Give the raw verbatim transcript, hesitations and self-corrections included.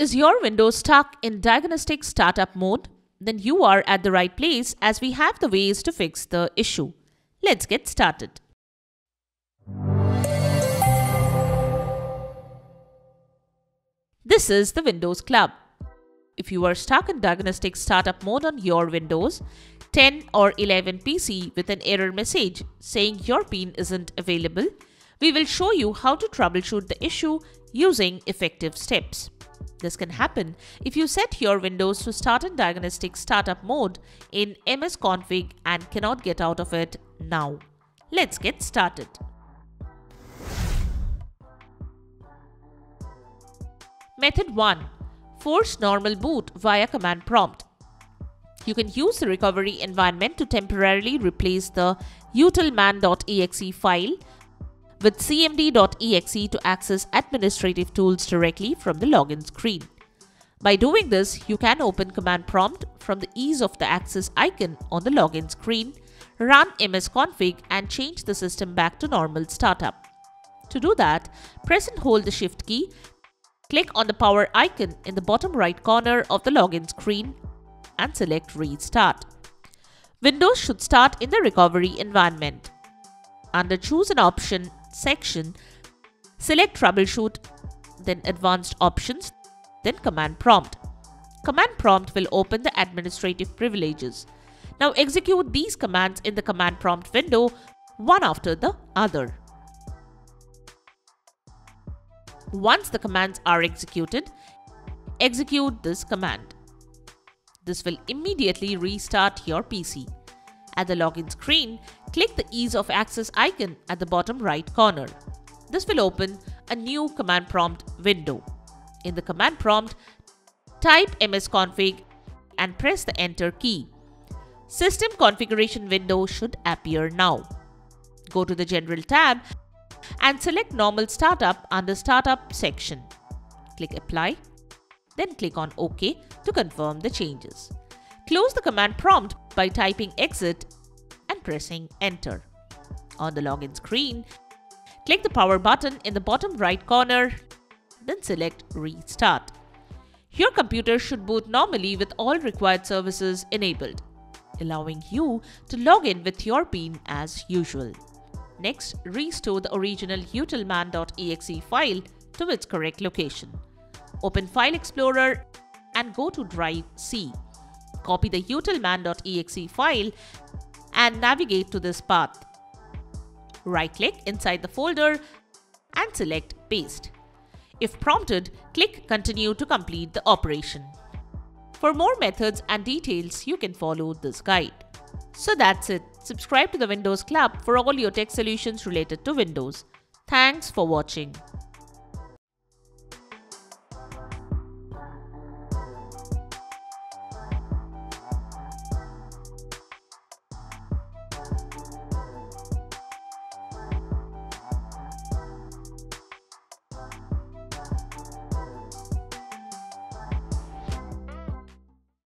Is your window stuck in Diagnostic Startup mode? Then you are at the right place, as we have the ways to fix the issue. Let's get started. This is the Windows Club. If you are stuck in Diagnostic Startup mode on your Windows ten or eleven P C with an error message saying your P I N isn't available, we will show you how to troubleshoot the issue using effective steps. This can happen if you set your Windows to start in Diagnostic Startup mode in msconfig and cannot get out of it now. Let's get started. Method one. Force normal boot via Command Prompt. You can use the Recovery Environment to temporarily replace the utilman dot E X E file with c m d dot E X E to access administrative tools directly from the login screen. By doing this, you can open Command Prompt from the Ease of Access icon on the login screen, run msconfig and change the system back to normal startup. To do that, press and hold the Shift key, click on the power icon in the bottom right corner of the login screen and select Restart. Windows should start in the Recovery Environment. Under Choose an Option section, select Troubleshoot, then Advanced Options, then Command Prompt. Command Prompt will open the Administrative Privileges. Now execute these commands in the Command Prompt window, one after the other. Once the commands are executed, execute this command. This will immediately restart your P C. At the login screen, click the Ease of Access icon at the bottom right corner. This will open a new Command Prompt window. In the Command Prompt, type msconfig and press the Enter key. System Configuration window should appear now. Go to the General tab and select Normal Startup under Startup section. Click Apply, then click on OK to confirm the changes. Close the Command Prompt by typing Exit and pressing Enter. On the login screen, click the power button in the bottom right corner, then select Restart. Your computer should boot normally with all required services enabled, allowing you to log in with your P I N as usual. Next, restore the original utilman dot E X E file to its correct location. Open File Explorer and go to Drive C. Copy the utilman dot E X E file and navigate to this path. Right-click inside the folder and select Paste. If prompted, click Continue to complete the operation. For more methods and details, you can follow this guide. So that's it. Subscribe to the Windows Club for all your tech solutions related to Windows. Thanks for watching.